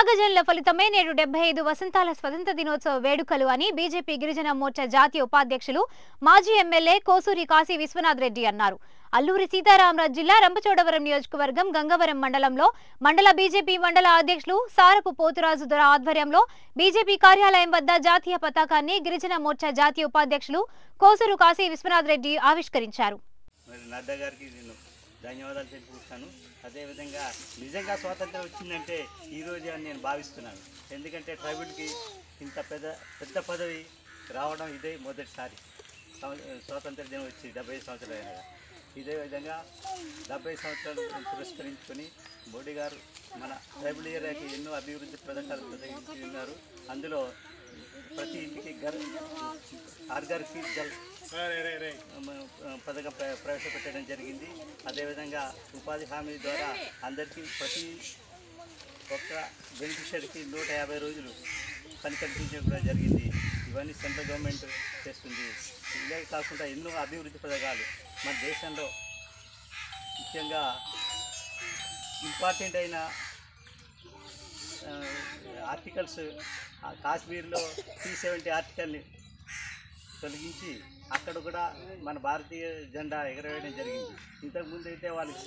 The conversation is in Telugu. త్యాగజనుల ఫలితమే నేడు 75 వసంతాల స్వతంత్ర దినోత్సవ వేడుకలు అని బీజేపీ గిరిజన మోర్చ జాతీయ ఉపాధ్యక్షులు మాజీ ఎమ్మెల్యే కోసరి కాసి విశ్వనాథ రెడ్డి అన్నారు. అల్లూరి సీతారామరాజు జిల్లా రంపచోడవరం నియోజకవర్గం గంగవరం మండలంలో మండల బీజేపీ మండల అధ్యక్షులు సారకు పోతురాజు ద్వారా ఆధ్వర్యంలో బీజేపీ కార్యాలయం వద్ద జాతీయ పతాకాన్ని గిరిజన మోర్చ జాతీయ ఉపాధ్యక్షులు కోసరి కాసి విశ్వనాథ రెడ్డి ఆవిష్కరించారు. ధన్యవాదాలు తెలుపుతున్నాను. అదేవిధంగా నిజంగా స్వాతంత్రం వచ్చిందంటే ఈరోజే అని నేను భావిస్తున్నాను. ఎందుకంటే ట్రైబల్కి ఇంత పెద్ద పదవి రావడం ఇదే మొదటిసారి. స్వాతంత్ర దినం వచ్చి 70 సంవత్సరాలు అయినా ఇదే విధంగా 70 సంవత్సరాలు పురస్కరించుకొని మోడీ గారు మన ట్రైబల్ ఏరియాకి ఎన్నో అభివృద్ధి పథకాలు ప్రదర్శిస్తున్నారు. అందులో ప్రతి ఇంటికి ఆర్గార్ ఫీట్ గల్ పథకం ప్రవేశపెట్టడం జరిగింది. అదేవిధంగా ఉపాధి హామీ ద్వారా అందరికీ ప్రతి ఒక్క బెనిఫిషరీకి 150 రోజులు పని కల్పించడం కూడా జరిగింది. ఇవన్నీ సెంట్రల్ గవర్నమెంట్ చేస్తుంది. ఇలాగే కాకుండా ఎన్నో అభివృద్ధి పథకాలు మన దేశంలో ముఖ్యంగా ఇంపార్టెంట్ అయిన ఆర్టికల్స్ కాశ్మీర్లో 370 ఆర్టికల్ని తొలగించి అక్కడ కూడా మన భారతీయ జెండా ఎగరవేయడం జరిగింది. ఇంతకుముందు అయితే వాళ్ళకి